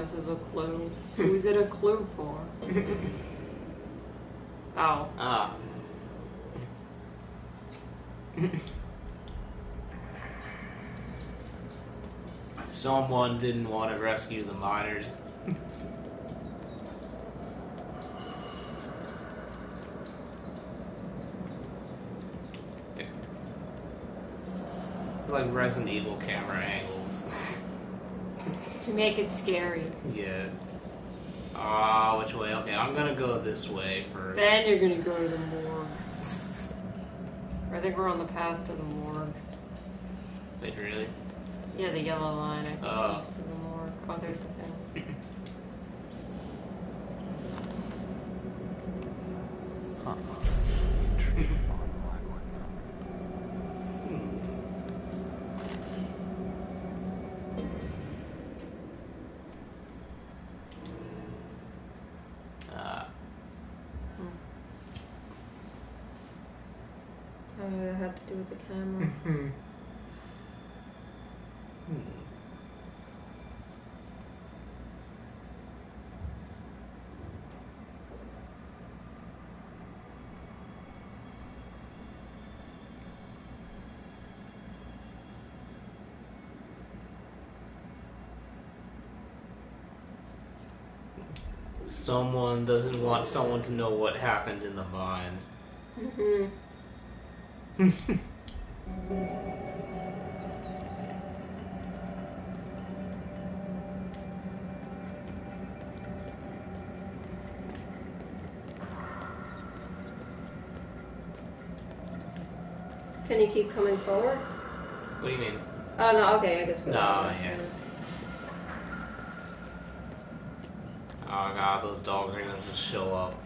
this is a clue. Who is it a clue for? Oh. Ah. Someone didn't want to rescue the miners. It's like Resident Evil camera angles. To make it scary. Yes. Ah, which way? Okay, I'm gonna go this way first. Then you're gonna go to the morgue. I think we're on the path to the morgue. Wait, really? Yeah, the yellow line, I think, goes to the morgue. Oh, there's the thing. Huh. To do with the camera. Mm-hmm. Someone doesn't want someone to know what happened in the mines. Mm-hmm. Can you keep coming forward? What do you mean? Oh, no, okay, I guess go forward. No, yeah. Oh, God, those dogs are gonna just show up.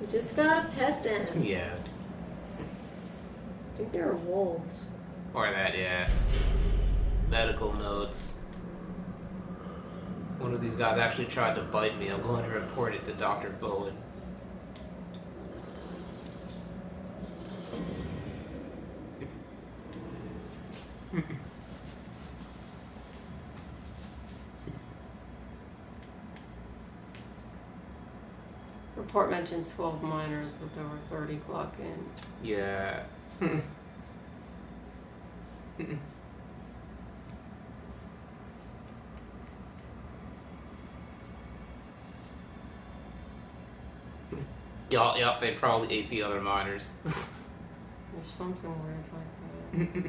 You just gotta pet them. Yes. I think there are wolves. Or that, yeah. Medical notes. One of these guys actually tried to bite me. I'm going to report it to Dr. Bowen. Report mentions 12 miners, but there were 30 clocked in. Yeah. Yup, they probably ate the other miners. There's something weird like that.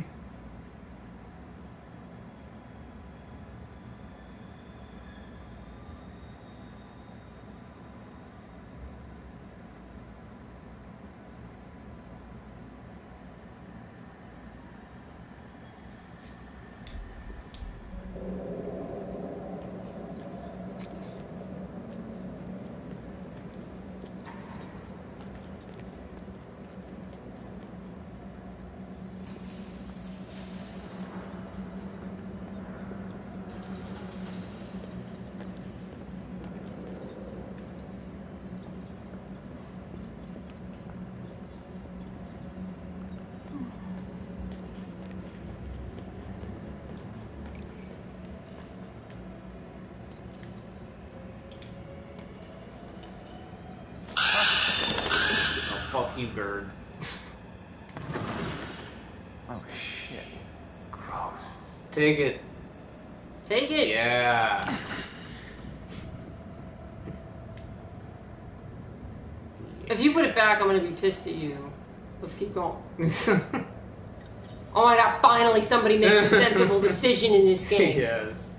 You bird. Oh shit. Gross. Take it. Take it. Yeah. If you put it back, I'm gonna be pissed at you. Let's keep going. Oh my god, finally somebody makes a sensible decision in this game. Yes.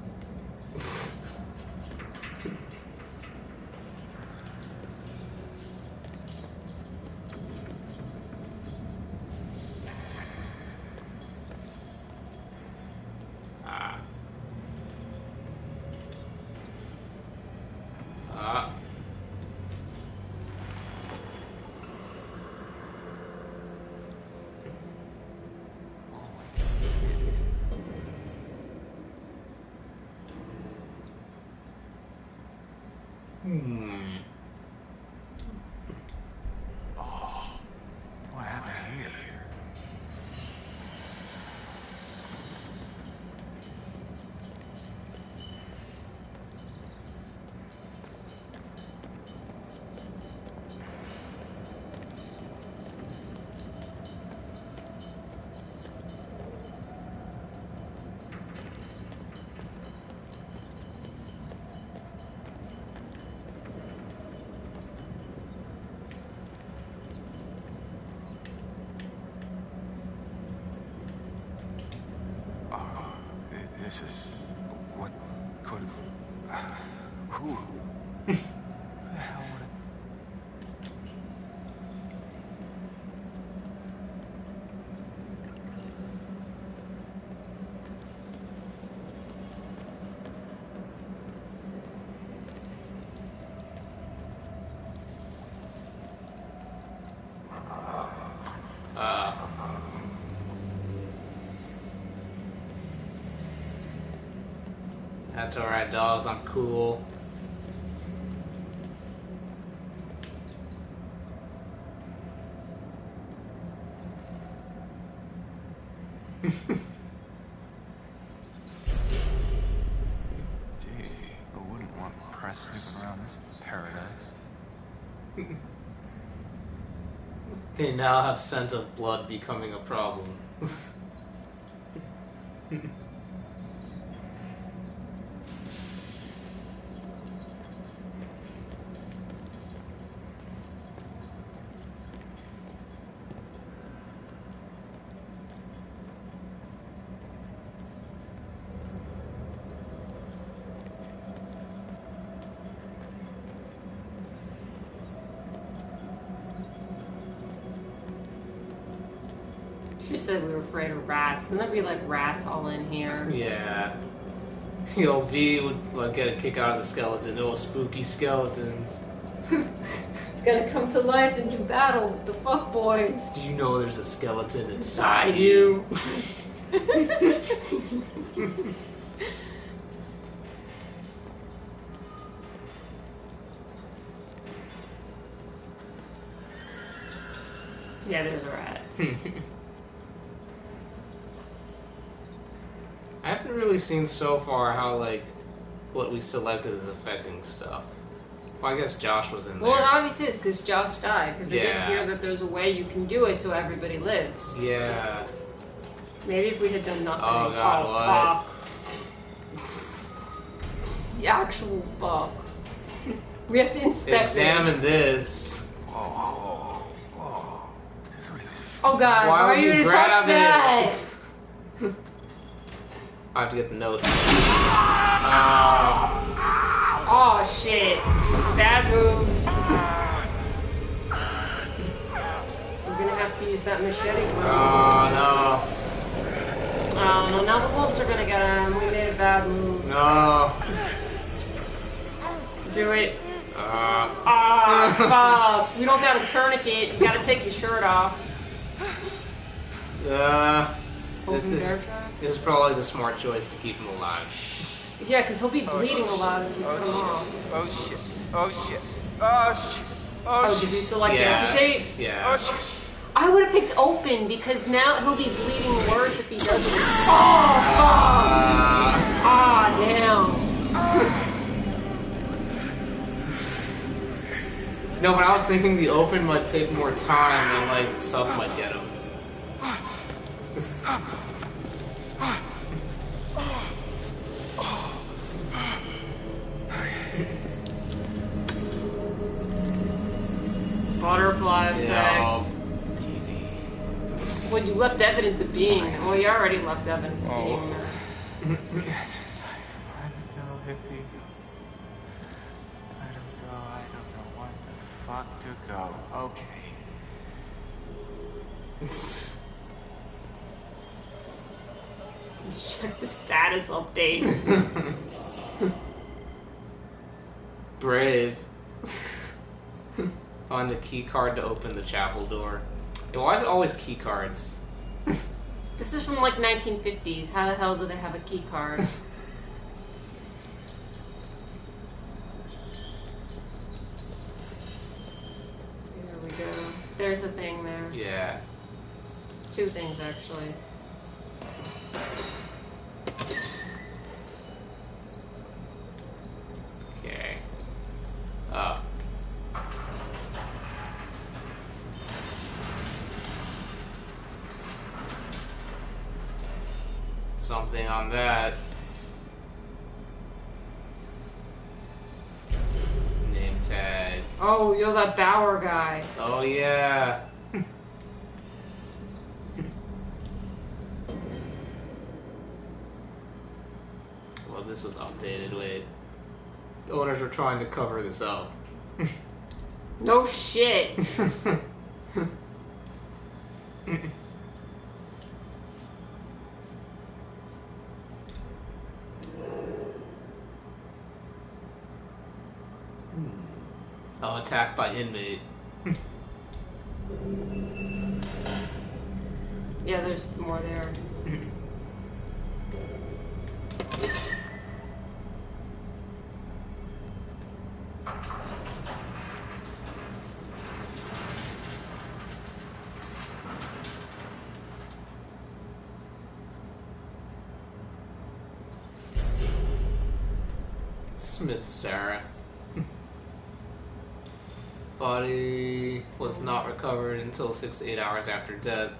This is... what could... who... who the hell would it... That's alright, dolls, I'm cool. Gee, who wouldn't want press sleeping around this paradise? They now have scent of blood becoming a problem. She said we were afraid of rats. Wouldn't that be like rats all in here? Yeah. You know, V would like get a kick out of the skeleton. Oh, spooky skeletons. It's gonna come to life and do battle with the fuck boys. Do you know there's a skeleton inside you? Yeah, there's a rat. I haven't really seen so far how, like, what we selected is affecting stuff. Well, I guess Josh was in there. Well, it obviously is, because Josh died, because they didn't hear that there's a way you can do it so everybody lives. Yeah. Maybe if we had done nothing. Oh, God, what? Fuck. The actual fuck. We have to inspect this. Examine this. Oh, oh, oh God, why are you to touch that? I have to get the note. Oh. Oh shit. Bad move. We're gonna have to use that machete. Oh no. Oh no, now the wolves are gonna get him. We made a bad move. No. Do it. Oh, fuck. You don't got a tourniquet. You gotta take your shirt off. This is probably the smart choice to keep him alive. Yeah, because he'll be bleeding a lot if you come off. Oh shit. Oh shit. Oh shit. Oh shit. Oh, did you select amputate? Yeah. Oh shit. I would have picked open because now he'll be bleeding worse if he doesn't. Oh, ah, damn. No, but I was thinking the open might take more time and like stuff might get him. Butterfly effect. Well, you left evidence of being. Well, you already left evidence of being. I don't know what the fuck to go. Okay. Let's check the status update. Brave. On the key card to open the chapel door. Hey, why is it always key cards? This is from like 1950s. How the hell do they have a key card? There we go. There's a thing there. Yeah. Two things actually. Okay. Oh. Something on that. Name tag. Oh, yo, that Bauer guy. Oh, yeah. this was updated. Wait. The owners were trying to cover this up. No shit! Oh, attacked by inmate. Yeah, there's more there. Smith Sarah. Body was not recovered until 6 to 8 hours after death.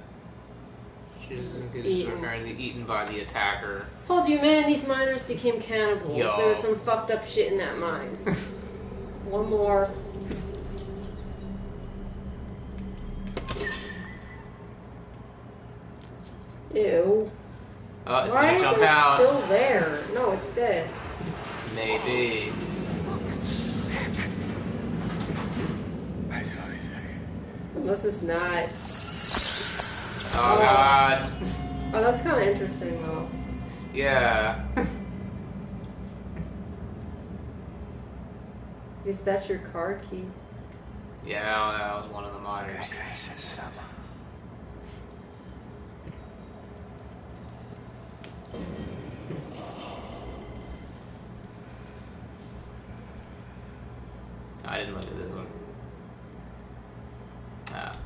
She doesn't get eaten by the attacker. Told you, man, these miners became cannibals. Yo. There was some fucked up shit in that mine. One more. Ew. Oh, it's gonna jump out. It's still there. No, it's dead. Maybe. Unless it's not. Oh god. Oh, that's kind of interesting though. Yeah. At least that's your card key. Yeah, that was one of the miners. I didn't look at this one. Ah.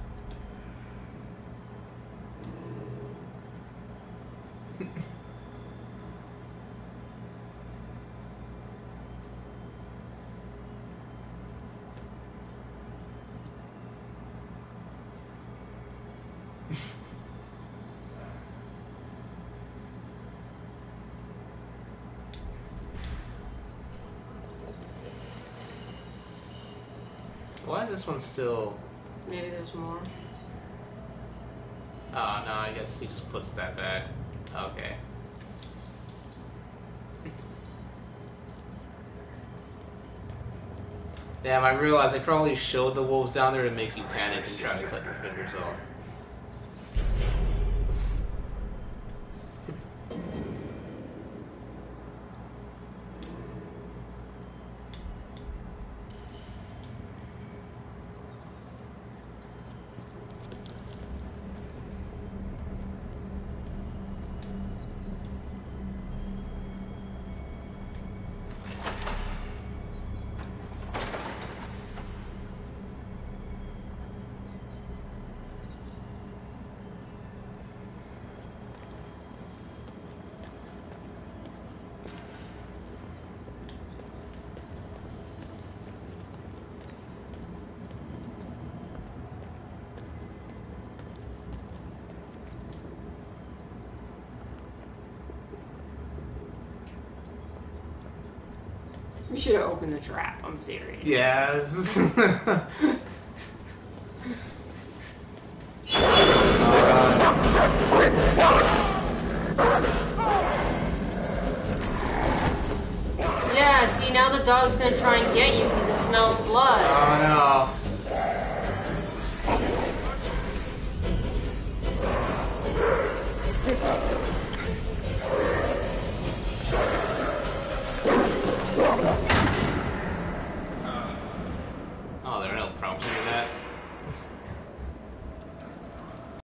Why is this one still? Maybe there's more. Oh no, I guess he just puts that back. Okay. Damn, I realized they probably showed the wolves down there to make you panic and try to cut your fingers off. We should have opened the trap, I'm serious. Yes. Yeah, see, now the dog's gonna try and get you because it smells blood. Oh no.